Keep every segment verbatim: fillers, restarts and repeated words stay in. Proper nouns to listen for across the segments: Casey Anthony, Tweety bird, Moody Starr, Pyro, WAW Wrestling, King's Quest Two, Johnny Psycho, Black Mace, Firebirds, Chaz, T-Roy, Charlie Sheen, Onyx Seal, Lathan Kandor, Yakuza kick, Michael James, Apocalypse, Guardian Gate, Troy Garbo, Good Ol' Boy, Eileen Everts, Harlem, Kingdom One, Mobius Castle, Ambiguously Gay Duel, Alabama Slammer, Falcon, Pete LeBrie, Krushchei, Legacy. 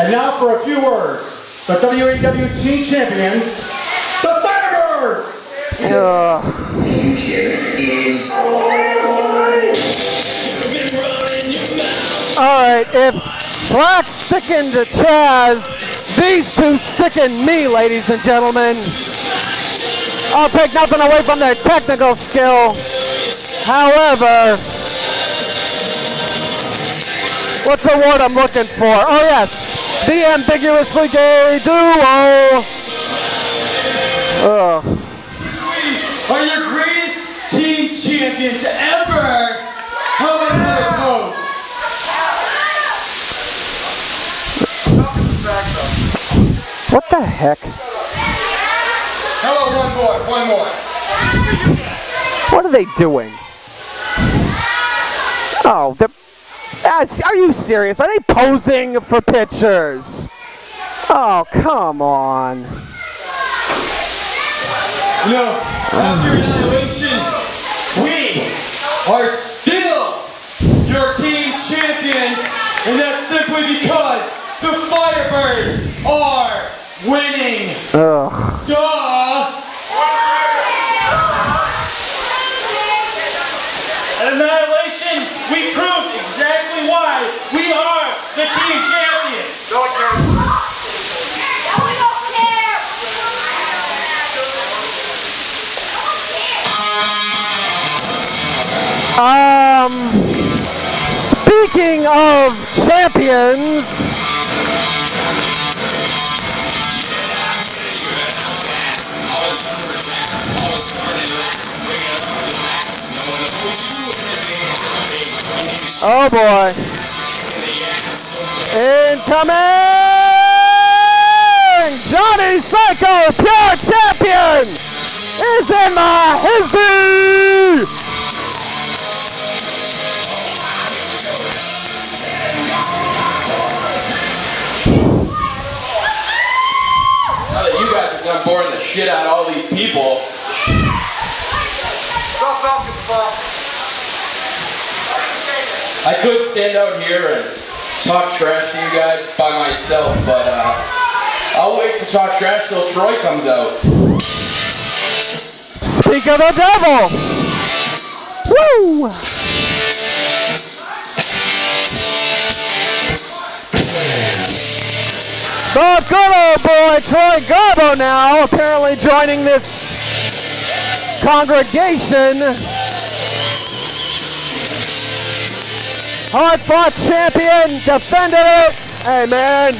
And now for a few words, the W A W Teen Champions, the Firebirds! Uh. Alright, if Black sickened Chaz, these two sicken me, ladies and gentlemen. I'll take nothing away from their technical skill. However, what's the word I'm looking for? Oh yes, the Ambiguously Gay Duel. Ugh. We are your greatest team champions ever. How about another pose? What the heck? How about one more? One more. What are they doing? Oh, they're. Are you serious? Are they posing for pictures? Oh, come on. No, after annihilation, we are still your team champions, and that's simply because the Firebirds are winning. Ugh. Duh. Exactly why we are the team champions. Don't care. No, we don't care. Um, speaking of champions, oh boy. Incoming! Johnny Psycho, pure champion, is in my history! Now that you guys have done boring the shit out of all these people. Go Falcon, Falcon. I could stand out here and talk trash to you guys by myself, but uh, I'll wait to talk trash till Troy comes out. Speak of the devil! Woo! The good old boy Troy Garbo now apparently joining this congregation. Hard fought champion, defended it. Hey man.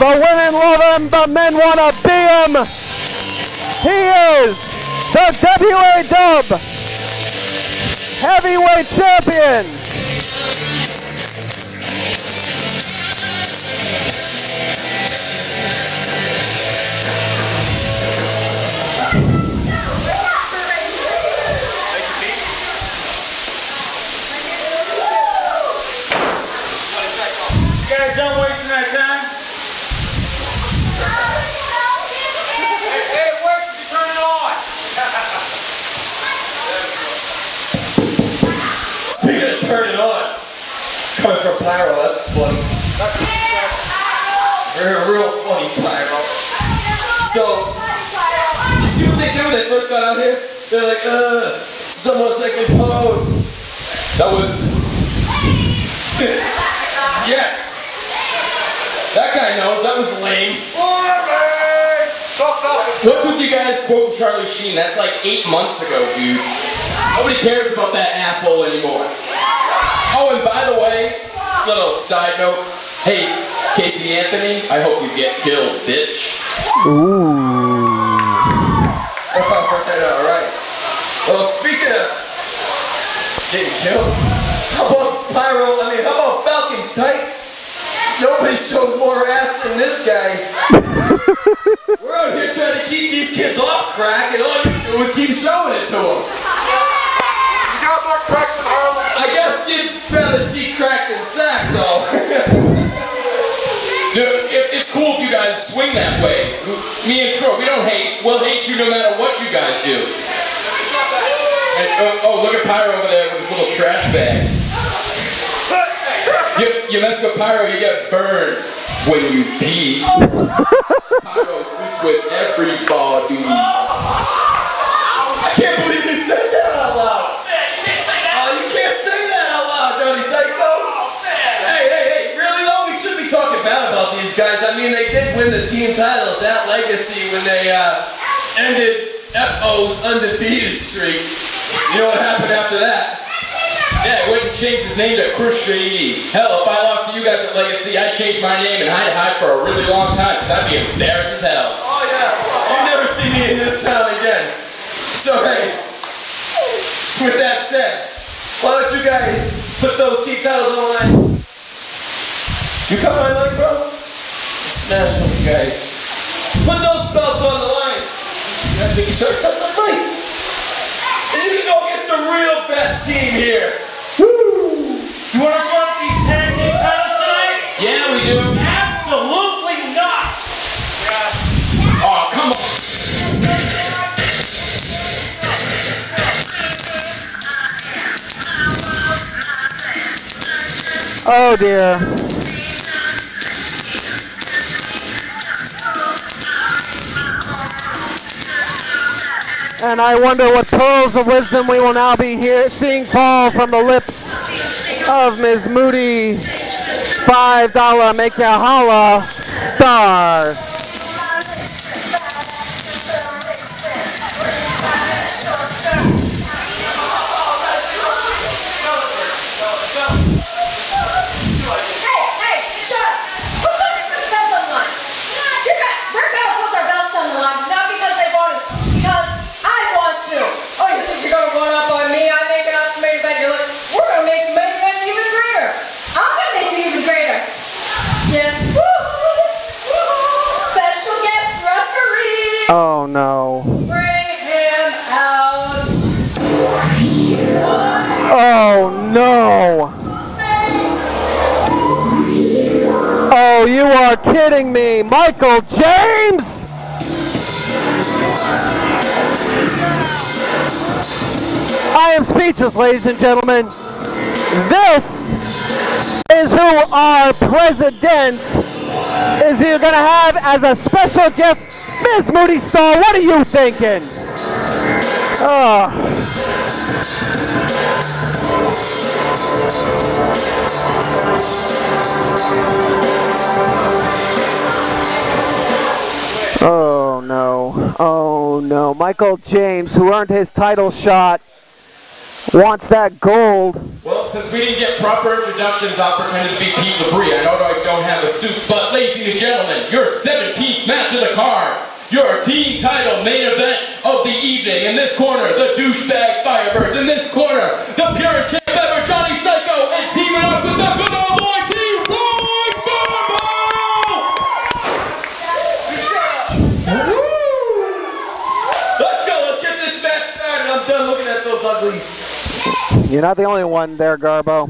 The women love him, the men want to be him. He is the W A W Heavyweight Champion. Turn it on. Coming from Pyro, that's funny. They're a real funny Pyro. So, you see what they did when they first got out here? They're like, uh, someone second pose. That was. Yes. That guy knows, that was lame. What's with you guys quoting Charlie Sheen? That's like eight months ago, dude. Nobody cares about that asshole anymore. Oh, and by the way, little side note, hey, Casey Anthony, I hope you get killed, bitch. Ooh. All right. Well, speaking of getting killed, how about Pyro, I mean, how about Falcon's tights? Nobody shows more ass than this guy. We're out here trying to keep these kids off crack, and all you do is keep showing it to them. You got more crack than Harlem. I guess you'd rather see crack than sack, though. Dude, it, it's cool if you guys swing that way. Me and Troy, we don't hate. We'll hate you no matter what you guys do. And, oh, oh, look at Pyro over there with his little trash bag. You, you mess with Pyro, you get burned when you pee. Pyro sleeps with everybody. I can't believe you said that out loud. Oh, you can't say that out loud, Johnny Psycho. Hey, hey, hey, really though, we should be talking bad about these guys. I mean, they did win the team titles at Legacy when they uh, ended F O's undefeated streak. You know what happened after that? Yeah, it wouldn't change his name to Krushchei. Hell, if I lost to you guys at Legacy, I'd change my name and hide and hide for a really long time, because I'd be embarrassed as hell. Oh yeah, you'll never see me in this town again. So hey, with that said, why don't you guys put those team titles on the line? You cut my leg, bro? Smash them, you guys. Put those belts on the line. I think you should cut my leg. You can go get the real best team here. Woo! You want to show up these tag team titles tonight? Yeah, we do. Absolutely not. Yeah. Oh, come on. Oh dear. And I wonder what pearls of wisdom we will now be here seeing fall from the lips of Miz Moody five dollar Make Ya Holla Star. Oh no. Bring him out. Oh no. Oh, you are kidding me. Michael James? I am speechless, ladies and gentlemen. This is who our president is here going to have as a special guest. Miss Moody Starr, what are you thinking? Oh. Oh no, oh no. Michael James, who earned his title shot, wants that gold. Well, since we didn't get proper introductions, I'll pretend to be Pete LeBrie. I know I don't have a suit, but ladies and gentlemen, your seventeenth match of the card. Your team title main event of the evening. In this corner, the douchebag Firebirds. In this corner, the purest champ ever, Johnny Psycho, and teaming up with the good old boy T-Roy! Woo! Let's go, let's get this match started. I'm done looking at those uglies. You're not the only one there, Garbo.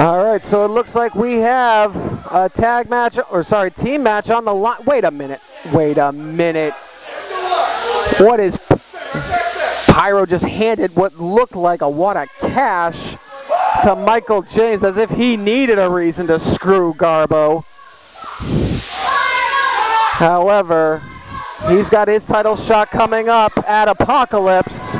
All right, so it looks like we have a tag match, or sorry, team match on the line. Wait a minute. Wait a minute. What is Pyro just handed what looked like a wad of cash to Michael James as if he needed a reason to screw Garbo. However, he's got his title shot coming up at Apocalypse.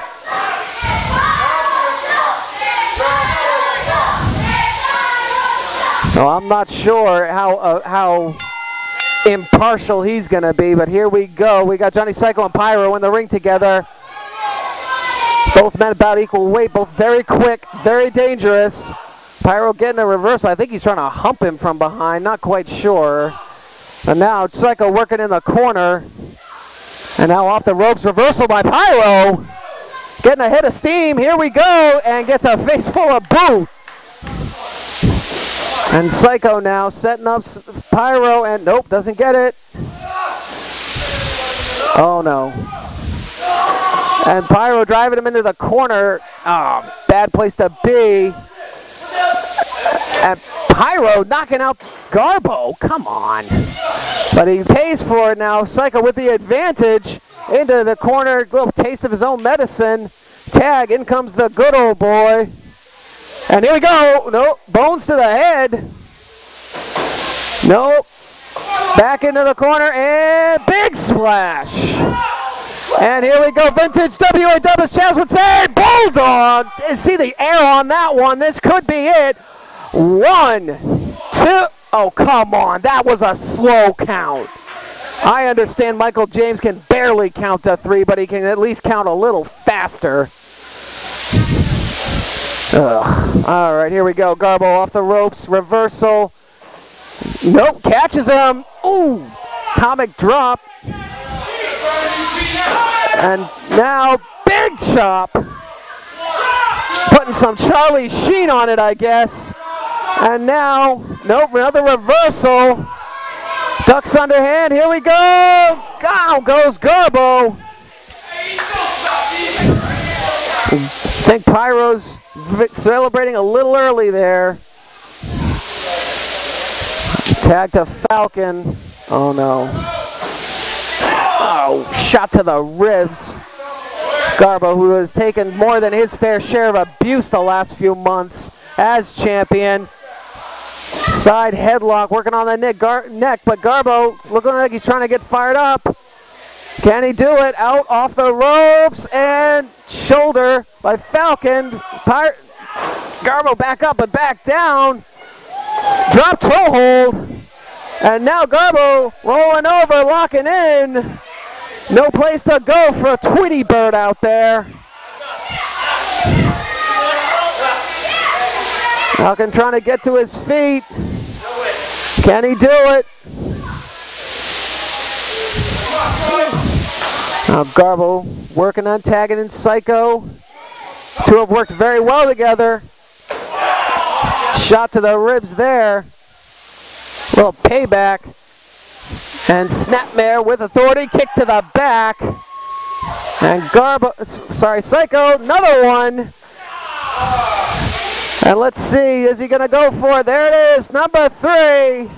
Well, I'm not sure how uh, how impartial he's going to be, but here we go. We got Johnny Psycho and Pyro in the ring together. Both men about equal weight, both very quick, very dangerous. Pyro getting a reversal. I think he's trying to hump him from behind. Not quite sure. And now Psycho working in the corner. And now off the ropes, reversal by Pyro. Getting a hit of steam. Here we go. And gets a face full of boo. And Psycho now setting up Pyro, and nope, doesn't get it. Oh no. And Pyro driving him into the corner. Oh, bad place to be. And Pyro knocking out Garbo, come on. But he pays for it now. Psycho with the advantage. into the corner, little taste of his own medicine. Tag, in comes the good old boy. And here we go. Nope, bones to the head. Nope. Back into the corner and big splash. And here we go. Vintage W A W, Chaz would say, Bulldog. And see the air on that one. This could be it. One, two. Oh, come on. That was a slow count. I understand Michael James can barely count to three, but he can at least count a little faster. Ugh. All right, here we go. Garbo off the ropes. Reversal. Nope, catches him. Ooh, atomic drop. And now, big chop. Putting some Charlie Sheen on it, I guess. And now, nope, another reversal. Ducks underhand. Here we go. Down goes Garbo. I think Pyro's celebrating a little early there. Tag to Falcon. Oh no. Oh, shot to the ribs. Garbo, who has taken more than his fair share of abuse the last few months as champion. Side headlock, working on that neck, gar neck, but Garbo looking like he's trying to get fired up. Can he do it? Out off the ropes and shoulder by Falcon. Pir Garbo back up, but back down. Drop toe hold. And now Garbo rolling over, locking in. No place to go for a Tweety bird out there. Falcon trying to get to his feet. Can he do it? Now Garbo working on tagging in Psycho. Two have worked very well together. Shot to the ribs there. Little payback. And Snapmare with authority. Kick to the back. And Garbo, sorry, Psycho, another one. And let's see, is he going to go for it? There it is, number three.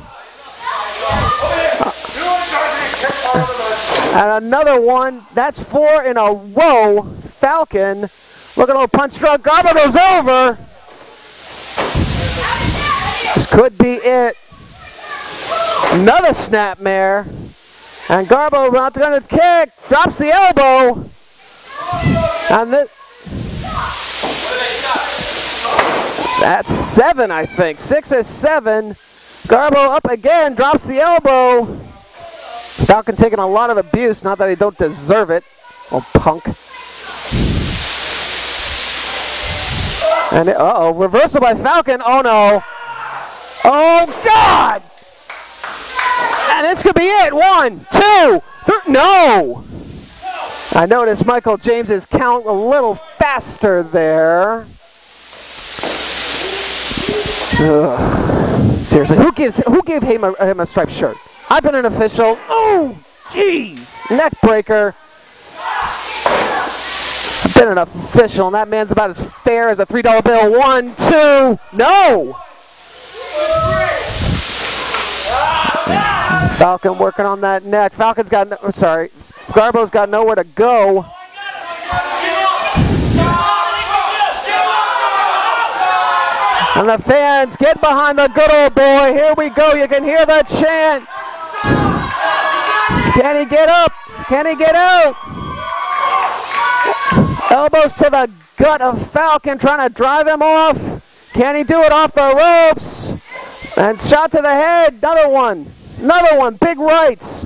And another one. That's four in a row. Falcon, look at a little punch drop. Garbo goes over. This could be it. Another snapmare. And Garbo about to get his kick. Drops the elbow. And this... That's seven, I think. Six or seven. Garbo up again, drops the elbow. Falcon taking a lot of abuse, not that he don't deserve it. Oh, punk. And, uh-oh, reversal by Falcon. Oh, no. Oh, God! And this could be it. One, two, three. No! I noticed Michael James's count a little faster there. Ugh. Seriously, who gives who gave him a, him a striped shirt? I've been an official. Oh, jeez, neck breaker. I've been an official, and that man's about as fair as a three dollar bill. One, two, no. Falcon working on that neck. Falcon's got no, I'm sorry, Garbo's got nowhere to go. And the fans get behind the good old boy. Here we go. You can hear that chant. Can he get up? Can he get out? Elbows to the gut of Falcon, trying to drive him off. Can he do it off the ropes? And shot to the head. Another one. Another one. Big rights.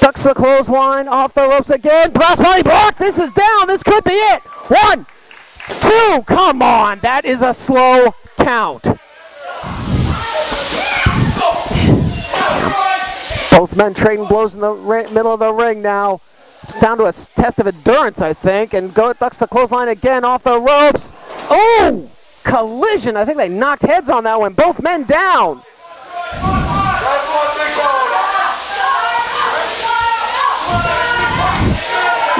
Ducks the clothesline. Off the ropes again. Crossbody block. This is down. This could be it. One. Two, come on, that is a slow count. Both men trading blows in the middle of the ring now. It's down to a test of endurance, I think, and go ducks the clothesline again off the ropes. Oh, collision, I think they knocked heads on that one. Both men down.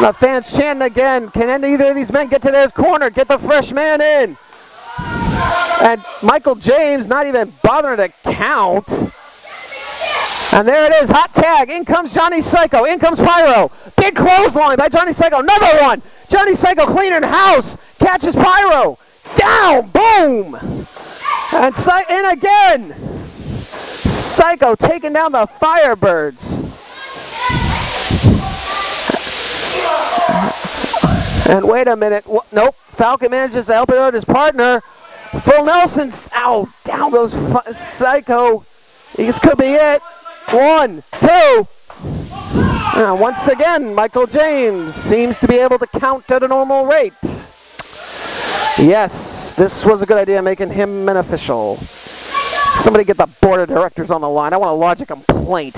The fans chanting again. Can either of these men get to their corner? Get the fresh man in. And Michael James not even bothering to count. And there it is, hot tag. In comes Johnny Psycho. In comes Pyro. Big clothesline by Johnny Psycho. Another one. Johnny Psycho cleaning house. Catches Pyro. Down. Boom. And in again. Psycho taking down the Firebirds. And wait a minute. Nope. Falcon manages to help it out his partner. Phil Nelson's out. Down goes Psycho. This could be it. One, two. Uh, once again, Michael James seems to be able to count at a normal rate. Yes, this was a good idea, making him an official. Somebody get the board of directors on the line. I want to lodge a complaint.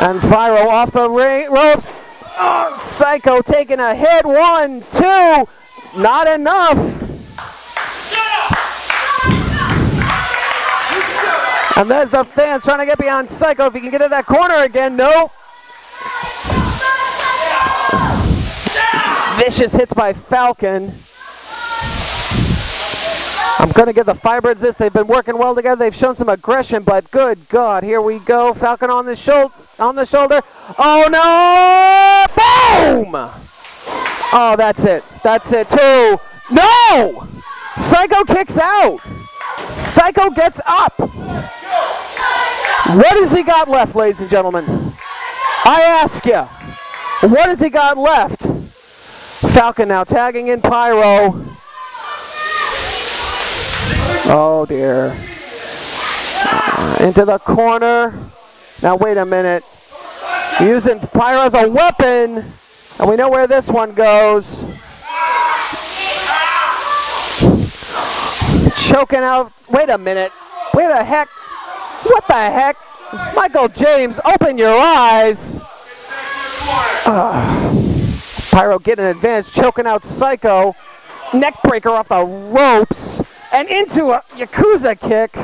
And Pyro off the ropes. Oh, Psycho taking a hit. One, two. Not enough. And there's the fans trying to get behind Psycho. If he can get in that corner again, no. Vicious hits by Falcon. I'm going to give the Firebirds this. They've been working well together. They've shown some aggression, but good God, here we go. Falcon on the, shul on the shoulder. Oh, no. Boom. Oh, that's it. That's it, too. No. Psycho kicks out. Psycho gets up. What has he got left, ladies and gentlemen? I ask you, what has he got left? Falcon now tagging in Pyro. Oh dear. Uh, into the corner. Now wait a minute. Using Pyro as a weapon. And we know where this one goes. Choking out. Wait a minute. Where the heck? What the heck? Michael James, open your eyes. Uh, Pyro getting an advantage, choking out Psycho. Neck breaker off the ropes. And into a Yakuza kick.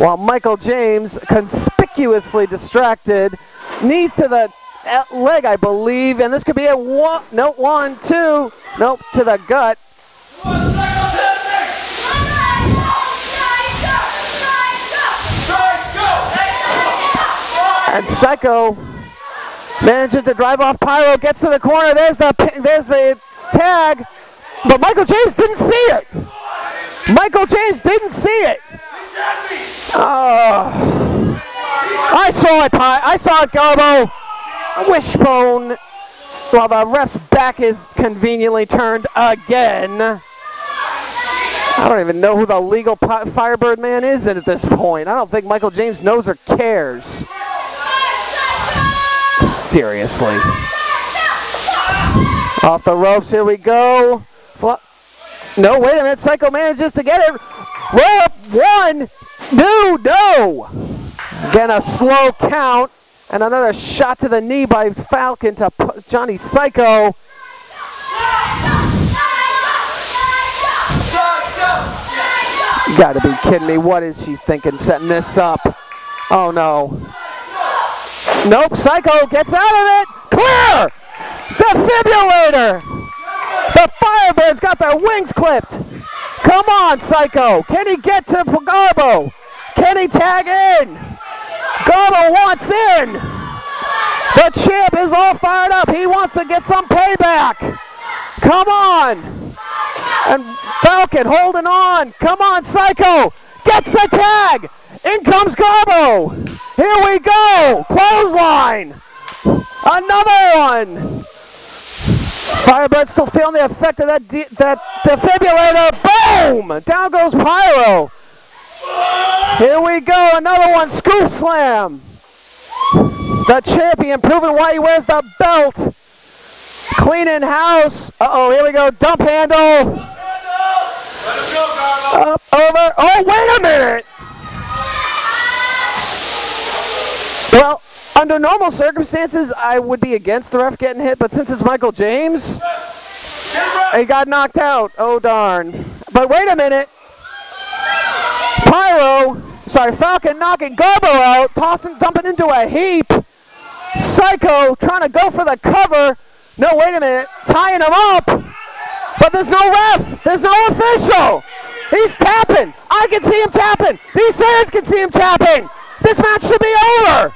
While Michael James, conspicuously distracted, knees to the leg, I believe. And this could be a one, no, one, two. Nope, to the gut. And Psycho manages to drive off Pyro, gets to the corner, there's the, there's the tag, but Michael James didn't see it. Michael James didn't see it. Oh. I saw it, Py I saw it, Garbo. Wishbone, while the ref's back is conveniently turned again. I don't even know who the legal Firebird man is at this point. I don't think Michael James knows or cares. Seriously. Off the ropes, here we go. No, wait a minute, Psycho manages to get it. Rope, one, two, no. Again, a slow count, and another shot to the knee by Falcon to Johnny Psycho. You gotta be kidding me, what is she thinking, setting this up? Oh no. Nope, Psycho gets out of it. Clear! Defibrillator! The Firebirds got their wings clipped. Come on, Psycho. Can he get to Garbo? Can he tag in? Garbo wants in. The champ is all fired up. He wants to get some payback. Come on. And Falcon holding on. Come on, Psycho. Gets the tag. In comes Garbo. Here we go! Clothesline! Another one! Firebird still feeling the effect of that, de that defibrillator. Boom! Down goes Pyro. Here we go, another one, scoop slam. The champion proving why he wears the belt. Cleaning house. Uh-oh, here we go, dump handle. Up, over, oh wait a minute! Well, under normal circumstances, I would be against the ref getting hit, but since it's Michael James, he got knocked out. Oh, darn. But wait a minute. Pyro, sorry, Falcon knocking Garbo out, tossing, dumping into a heap. Psycho trying to go for the cover. No, wait a minute. Tying him up. But there's no ref. There's no official. He's tapping. I can see him tapping. These fans can see him tapping. This match should be over.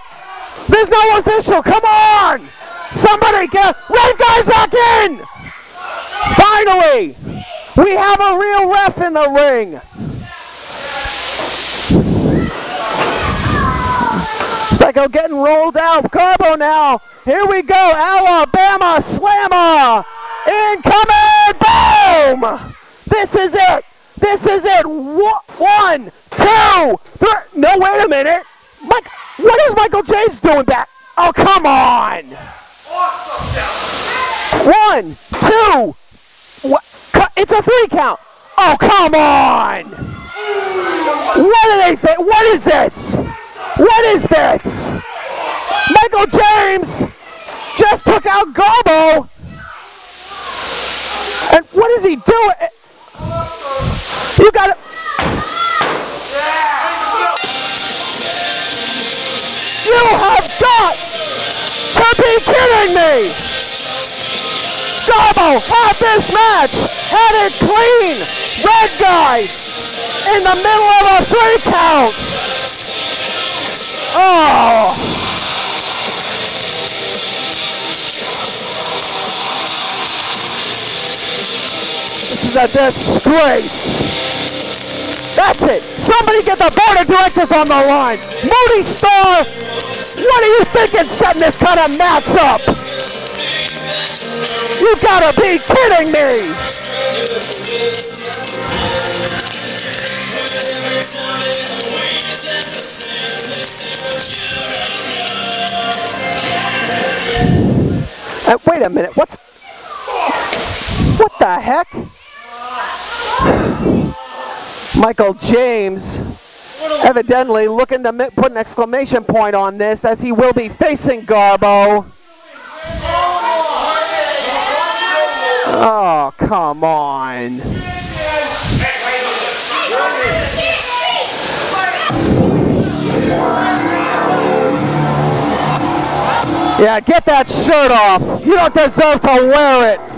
There's no official. Come on. Somebody get ref guys back in. Finally, we have a real ref in the ring. Psycho getting rolled out. Garbo now. Here we go. Alabama Slammer. Incoming. Boom. This is it. This is it. One, two, three. No, wait a minute. Mike, what is Michael James doing back? Oh, come on. One, two. What? It's a three count. Oh, come on. What do they think? What is this? What is this? Michael James just took out Garbo. And what is he doing? You got it. You have got to be kidding me. Garbo had this match, had it clean. Red guys in the middle of a three count. Oh. This is a disgrace. That's it. Somebody get the board of directors on the line. Moody Starr, what are you thinking setting this kind of match up? You gotta be kidding me. Uh, wait a minute, what's... What the heck? Michael James evidently looking to put an exclamation point on this as he will be facing Garbo. Oh, come on. Yeah, get that shirt off. You don't deserve to wear it.